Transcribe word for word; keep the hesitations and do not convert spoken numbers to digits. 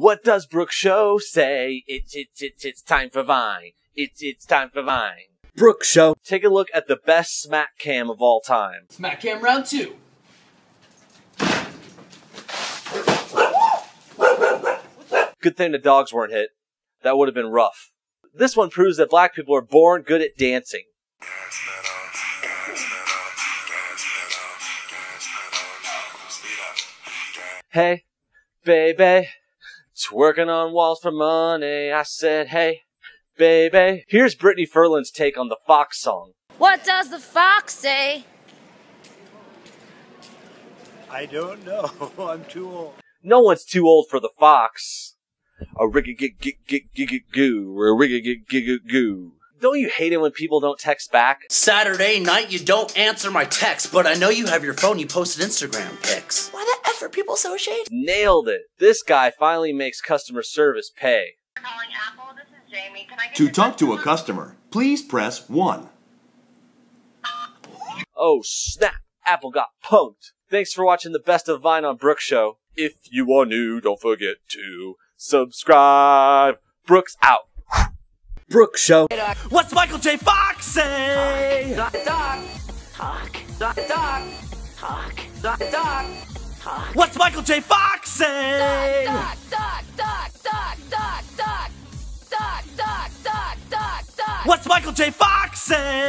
What does Brooks Show say? It's, it's, it's, it's time for Vine. It's, it's time for Vine. Brooks Show. Take a look at the best smack cam of all time. Smack cam round two. Good thing the dogs weren't hit. That would have been rough. This one proves that black people are born good at dancing. Hey, baby, twerking on walls for money. I said, hey, baby. Here's Brittany Furlan's take on the Fox song. What does the Fox say? I don't know. I'm too old. No one's too old for the Fox. A rigga-gig-gig-gig-goo, a rigga-gig-gig-goo. Don't you hate it when people don't text back? Saturday night, you don't answer my text, but I know you have your phone, you posted Instagram pics. Why the F are people so shady? Nailed it. This guy finally makes customer service pay. Calling Apple, this is Jamie. Can I get to talk to a customer, please press one. Oh, snap. Apple got punked. Thanks for watching the best of Vine on Brooks Show. If you are new, don't forget to subscribe. Brooks out. Brooks Show. What's Michael J. Fox say? Talk, talk, talk, talk, talk, talk, talk. What's Michael J. Fox say? Talk, talk, talk, talk, talk, talk, talk, talk, talk, talk. What's Michael J. Fox say?